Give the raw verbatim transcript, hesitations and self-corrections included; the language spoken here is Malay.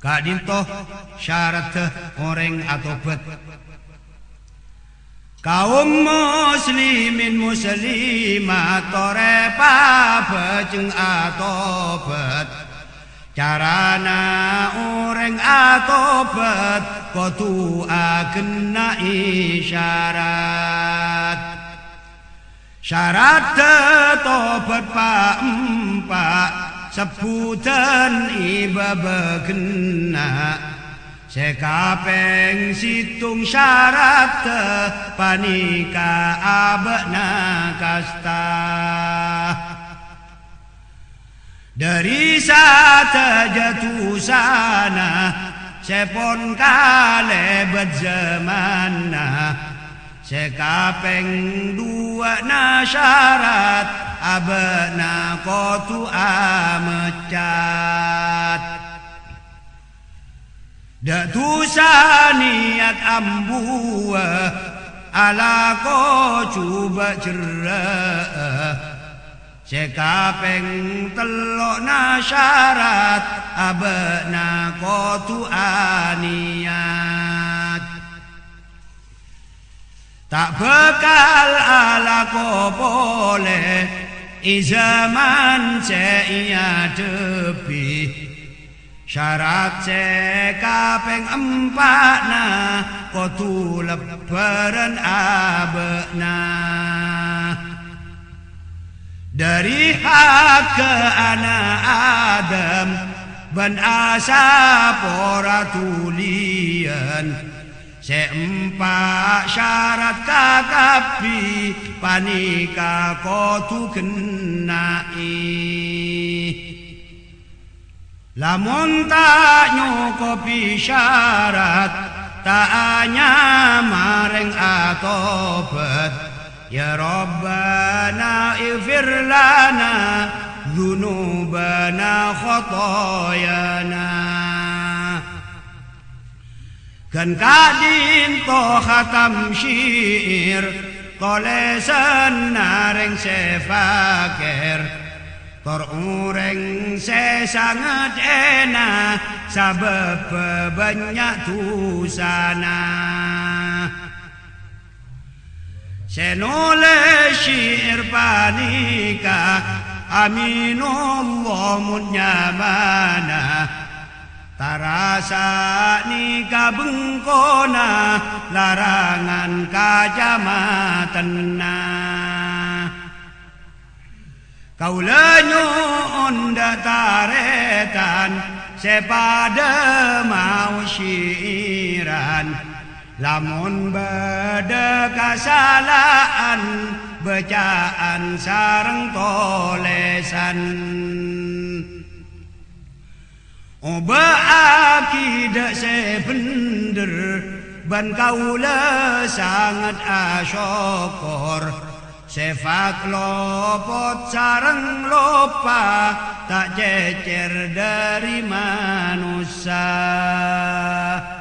Kadintoh syarat orang atau bet. Kaum muslimin muslimat torepa beceng atau bet. Carana orang atau bet kotu agen naik syarat. Syarat tobat pak empat. Sebutan iba begena sekapeng situng syarat panika abna kasta dari sata jatuh sana sepon kalebet zamana sekapeng dua na syarat abna kotu amecat dak tusa niat ambua ala ko cuba jerah sekapeng telok na syarat abna kotu aniat tak bekal ala ko boleh I zaman saya debi syarat sekapeng empat na kotu lebaran abna dari hak ke anak Adam ban asap ora tulian seempat syarat kakabi panika kotu genai lamun tak nyukupi syarat tak hanya mareng atobat ya Rabbana ighfir lana dzunubana khotoyana kan kadin to khatam syair tolesan nareng sefakir tor ureng se sangat enak sabab banyak dosana senole syair panika Aminullah Murad tarasa nikah bengkona larangan kajamatena kau lenyun dataretan sepada mau syiran lamun berdekasalaan bacaan sareng tolesan oba akidah sebender ban kaula sangat asyokor sefak lopot sareng lopa tak cecer dari manusia.